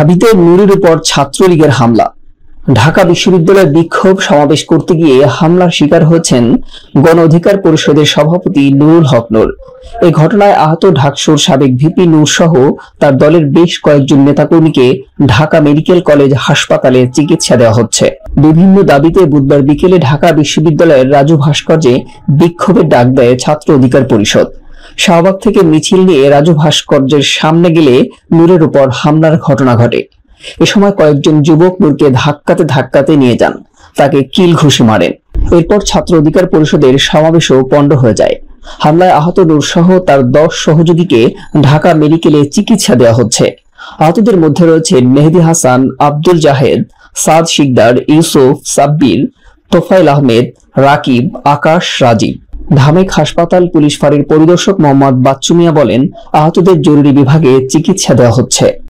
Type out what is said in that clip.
ঢাবিতে নুরের উপর ছাত্রলীগের হামলা। ঢাকা বিশ্ববিদ্যালয়ে বিক্ষোভ সমাবেশ করতে গিয়ে হামলার শিকার হয়েছেন গণ অধিকার পরিষদের সভাপতি নুরুল হক নূর। এই ঘটনায় আহত ঢাকসুর সাবেক ভিপি নূর সহ তার দলের বেশ কয়েকজন নেতাকর্মীকে ঢাকা মেডিকেল কলেজ হাসপাতালে চিকিৎসা দেওয়া হচ্ছে। বিভিন্ন দাবিতে বুধবার বিকেলে ঢাকা বিশ্ববিদ্যালয়ের রাজু ভাস্কর্যে বিক্ষোভের ডাক দেয় ছাত্র অধিকার পরিষদ। শাহবাগ থেকে মিছিল নিয়ে রাজু ভাস্কর্যের সামনে গেলে নূরের উপর হামলার ঘটনা ঘটে। এ সময় কয়েকজন যুবক নূরকে ধাক্কাতে ধাক্কাতে নিয়ে যান, তাকে কিল ঘুষি মারেন। এরপর ছাত্র অধিকার পরিষদের সমাবেশও পণ্ড হয়ে যায়। হামলায় আহত নূর সহ তার 10 সহযোগীকে ঢাকা মেডিকেলে চিকিৎসা দেওয়া হচ্ছে। আহতদের মধ্যে রয়েছে মেহেদি হাসান, আব্দুল জাহিদ, সাদ সিকদার, ইউসুফ সাব্বির, তোফায়েল আহমেদ, রাকিব, আকাশ, রাজীব। ঢামেক হাসপাতাল পুলিশ ফাঁড়ির পরিদর্শক মোহাম্মদ বাচ্চুমিয়া বলেন, আহতদের জরুরি বিভাগে চিকিৎসা দেওয়া হচ্ছে।